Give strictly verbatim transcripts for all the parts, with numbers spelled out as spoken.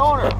owner.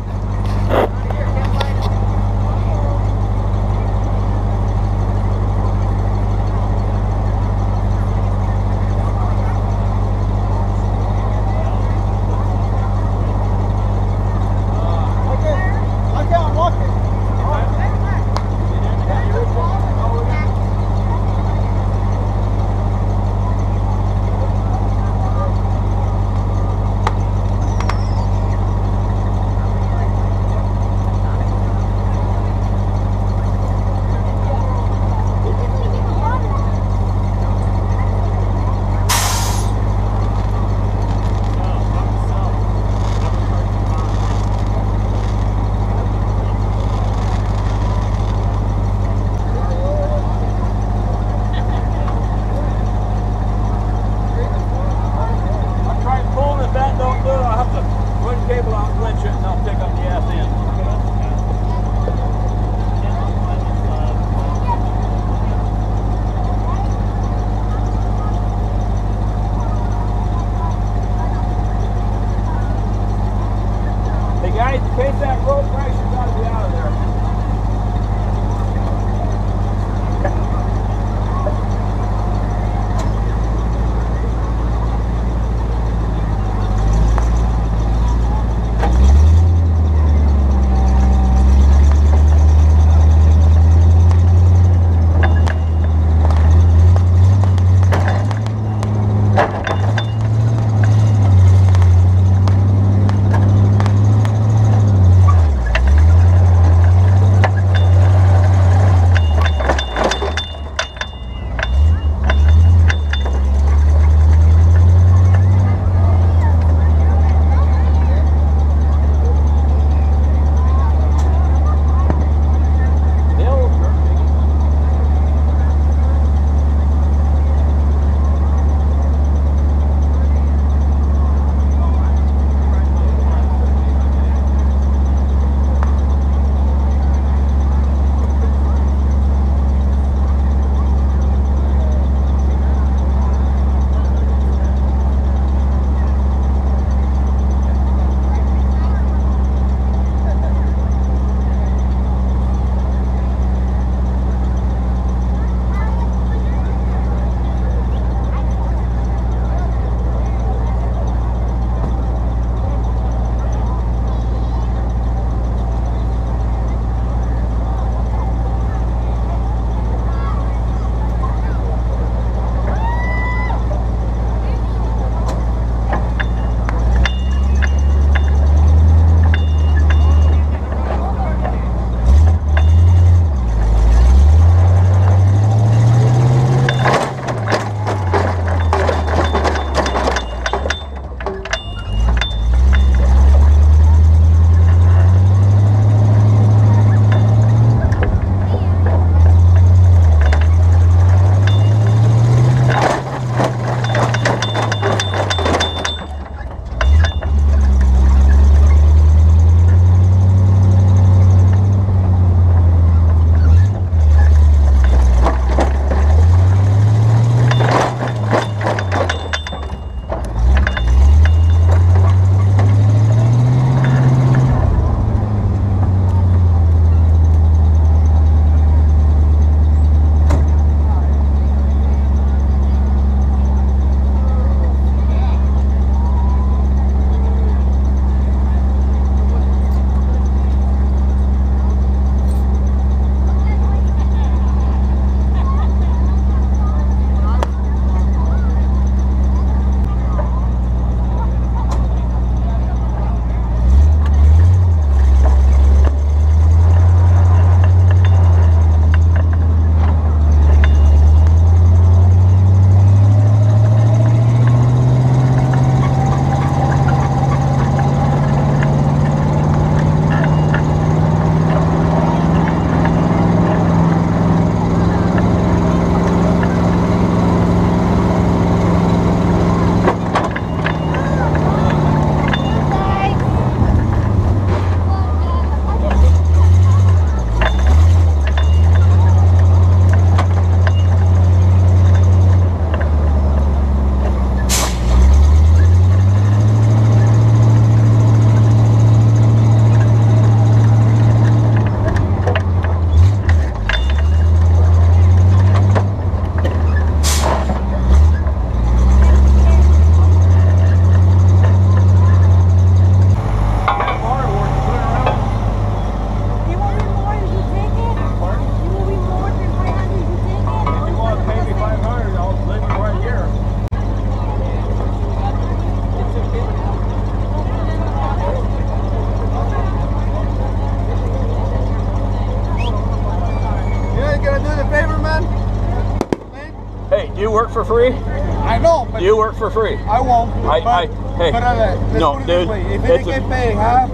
you work for free? I know, but you work for free. I won't. I, but, I, hey, but, uh, no, dude. If you get paid half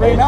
right now.